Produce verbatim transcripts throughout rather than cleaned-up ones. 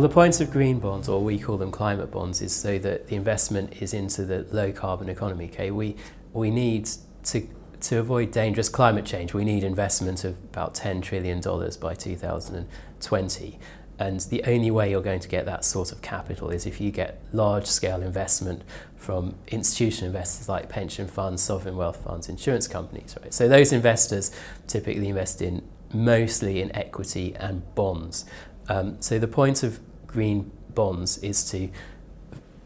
Well, the point of green bonds, or we call them climate bonds, is so that the investment is into the low carbon economy. Okay, we we need to to avoid dangerous climate change. We need investment of about ten trillion dollars by two thousand twenty. And the only way you're going to get that sort of capital is if you get large-scale investment from institutional investors like pension funds, sovereign wealth funds, insurance companies, right? So those investors typically invest in mostly in equity and bonds. Um, so the point of green bonds is to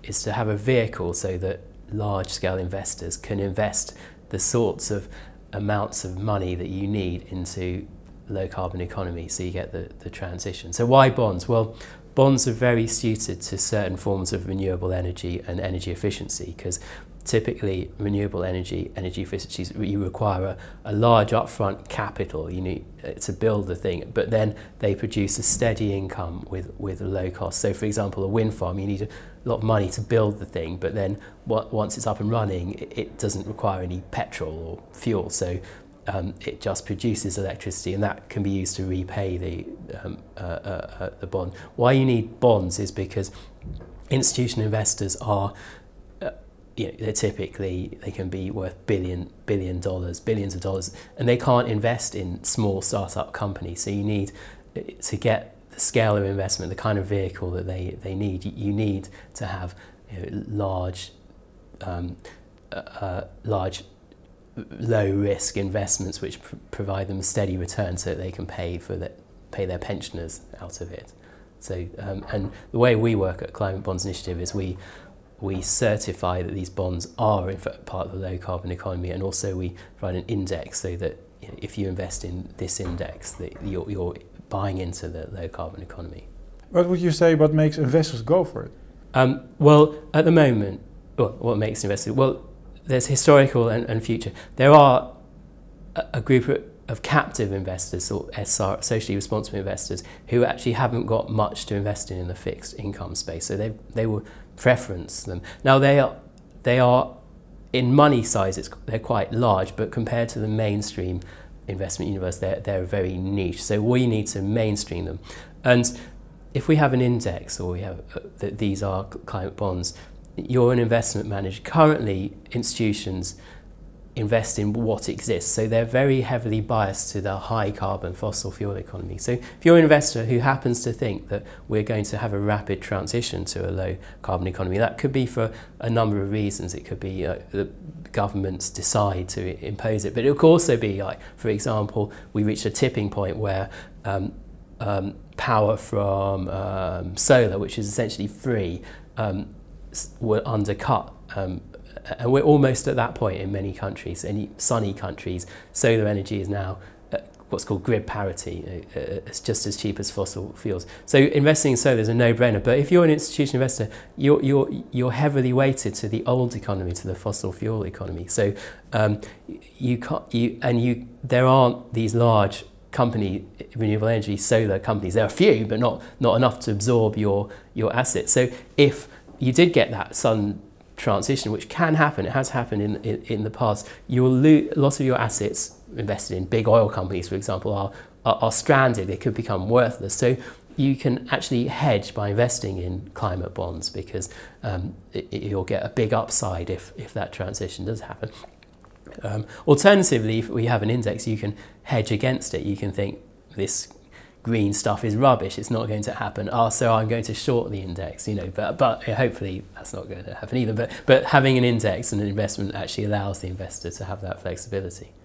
is to have a vehicle so that large-scale investors can invest the sorts of amounts of money that you need into low carbon economy, so you get the, the transition. So why bonds? Well, bonds are very suited to certain forms of renewable energy and energy efficiency, because typically renewable energy, energy efficiencies, you require a, a large upfront capital, you need to build the thing, but then they produce a steady income with, with a low cost. So for example, a wind farm, you need a lot of money to build the thing, but then once it's up and running, it, it doesn't require any petrol or fuel. So Um, it just produces electricity, and that can be used to repay the, um, uh, uh, uh, the bond. Why you need bonds is because institutional investors are, uh, you know, they're typically, they can be worth billion, billion dollars, billions of dollars, and they can't invest in small startup companies. So you need to get the scale of investment, the kind of vehicle that they, they need. You need to have, you know, large, um, uh, large, low risk investments which pr provide them a steady return so that they can pay for the, pay their pensioners out of it. So um, and the way we work at Climate Bonds Initiative is we we certify that these bonds are in fact part of the low carbon economy, and also we provide an index so that, you know, if you invest in this index, that you're, you're buying into the low carbon economy. What would you say what makes investors go for it? Um, well, at the moment, well, what makes investors well. There's historical and, and future. There are a, a group of captive investors, or S R I, socially responsible investors, who actually haven't got much to invest in in the fixed income space. So they they will preference them. Now they are they are in money size. It's, they're quite large, but compared to the mainstream investment universe, they're they're very niche. So we need to mainstream them. And if we have an index, or we have uh, that these are climate bonds. You're an investment manager. Currently, institutions invest in what exists, so they're very heavily biased to the high carbon fossil fuel economy. So if you're an investor who happens to think that we're going to have a rapid transition to a low carbon economy, that could be for a number of reasons. It could be uh, the governments decide to impose it, but it could also be, like, for example, we reached a tipping point where um, um, power from um, solar, which is essentially free, um, were undercut, um, and we're almost at that point in many countries. In sunny countries, solar energy is now what's called grid parity. It's just as cheap as fossil fuels. So investing in solar is a no-brainer. But if you're an institutional investor, you're you're you're heavily weighted to the old economy, to the fossil fuel economy. So um, you can't you and you there aren't these large company renewable energy solar companies. There are a few, but not not enough to absorb your your assets. So if you did get that sun transition, which can happen, it has happened in, in, in the past, you'll lose a lot of your assets invested in big oil companies, for example, are, are, are stranded. They could become worthless. So you can actually hedge by investing in climate bonds, because um, it, it, you'll get a big upside if, if that transition does happen. Um, alternatively, if we have an index, you can hedge against it. You can think this green stuff is rubbish, it's not going to happen, oh, so I'm going to short the index, you know, but, but hopefully that's not going to happen either. But, but having an index and an investment actually allows the investor to have that flexibility.